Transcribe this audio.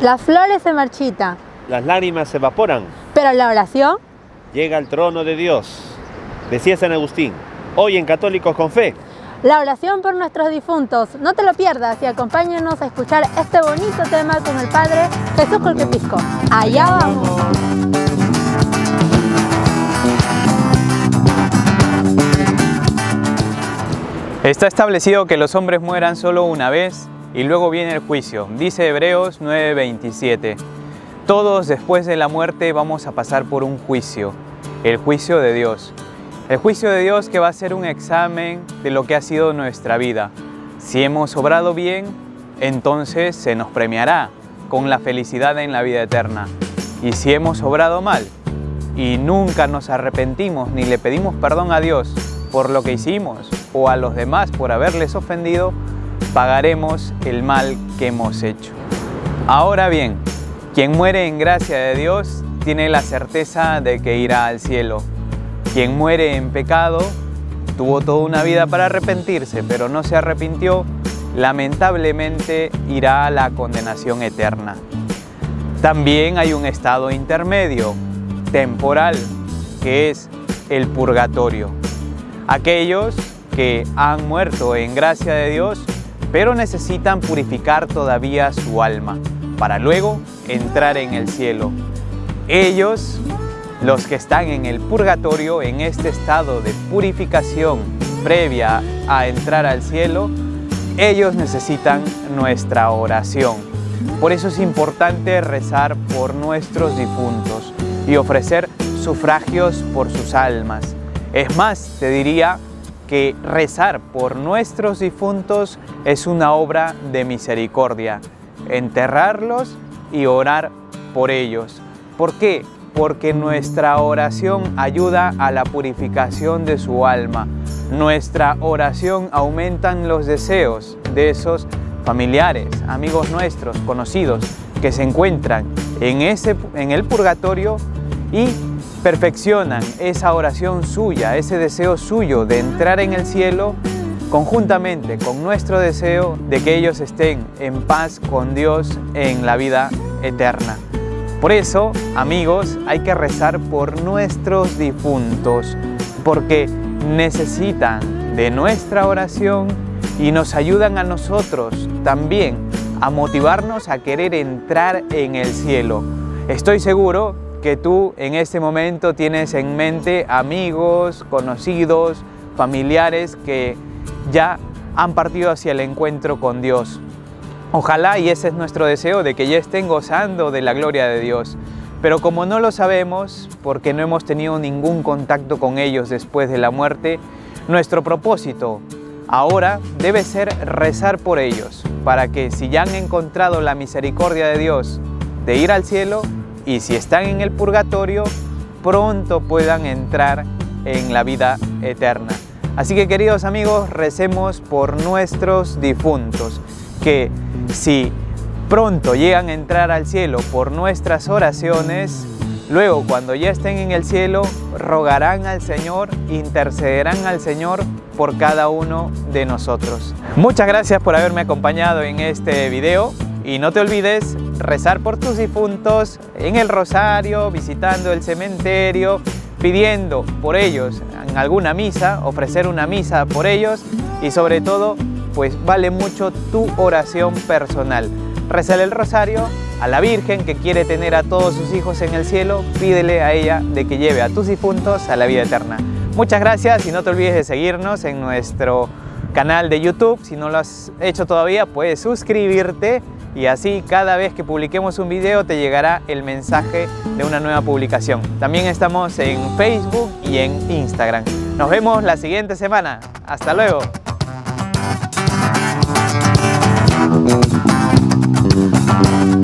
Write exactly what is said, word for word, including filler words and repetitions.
Las flores se marchitan. Las lágrimas se evaporan. Pero la oración llega al trono de Dios. Decía San Agustín, hoy en Católicos con Fe. La oración por nuestros difuntos. No te lo pierdas y acompáñanos a escuchar este bonito tema con el Padre Jesús Colquepisco. ¡Allá vamos! Está establecido que los hombres mueran solo una vez y luego viene el juicio. Dice Hebreos nueve veintisiete. Todos después de la muerte vamos a pasar por un juicio. El juicio de Dios. El juicio de Dios que va a ser un examen de lo que ha sido nuestra vida. Si hemos obrado bien, entonces se nos premiará con la felicidad en la vida eterna. Y si hemos obrado mal y nunca nos arrepentimos ni le pedimos perdón a Dios por lo que hicimos o a los demás por haberles ofendido, pagaremos el mal que hemos hecho. Ahora bien, quien muere en gracia de Dios tiene la certeza de que irá al cielo. Quien muere en pecado tuvo toda una vida para arrepentirse, pero no se arrepintió, lamentablemente irá a la condenación eterna. También hay un estado intermedio, temporal, que es el purgatorio. Aquellos que han muerto en gracia de Dios, pero necesitan purificar todavía su alma para luego entrar en el cielo. Ellos, los que están en el purgatorio, en este estado de purificación previa a entrar al cielo, ellos necesitan nuestra oración. Por eso es importante rezar por nuestros difuntos y ofrecer sufragios por sus almas. Es más, te diría que rezar por nuestros difuntos es una obra de misericordia. Enterrarlos y orar por ellos. ¿Por qué? Porque nuestra oración ayuda a la purificación de su alma. Nuestra oración aumenta los deseos de esos familiares, amigos nuestros, conocidos, que se encuentran en, ese, en el purgatorio y perfeccionan esa oración suya, ese deseo suyo de entrar en el cielo, conjuntamente con nuestro deseo de que ellos estén en paz con Dios en la vida eterna. Por eso, amigos, hay que rezar por nuestros difuntos, porque necesitan de nuestra oración y nos ayudan a nosotros también a motivarnos a querer entrar en el cielo. Estoy seguro que tú en este momento tienes en mente amigos, conocidos, familiares que ya han partido hacia el encuentro con Dios. Ojalá, y ese es nuestro deseo, de que ya estén gozando de la gloria de Dios. Pero como no lo sabemos, porque no hemos tenido ningún contacto con ellos después de la muerte, nuestro propósito ahora debe ser rezar por ellos, para que si ya han encontrado la misericordia de Dios de ir al cielo, y si están en el purgatorio, pronto puedan entrar en la vida eterna. Así que, queridos amigos, recemos por nuestros difuntos, que si pronto llegan a entrar al cielo por nuestras oraciones, luego cuando ya estén en el cielo, rogarán al Señor, intercederán al Señor por cada uno de nosotros. Muchas gracias por haberme acompañado en este video y no te olvides rezar por tus difuntos en el rosario, visitando el cementerio, pidiendo por ellos en alguna misa, ofrecer una misa por ellos y sobre todo, pues vale mucho tu oración personal. Rézale el rosario a la Virgen que quiere tener a todos sus hijos en el cielo. Pídele a ella de que lleve a tus difuntos a la vida eterna. Muchas gracias y no te olvides de seguirnos en nuestro canal de YouTube. Si no lo has hecho todavía, puedes suscribirte y así cada vez que publiquemos un video te llegará el mensaje de una nueva publicación. También estamos en Facebook y en Instagram. Nos vemos la siguiente semana. Hasta luego. Thank you.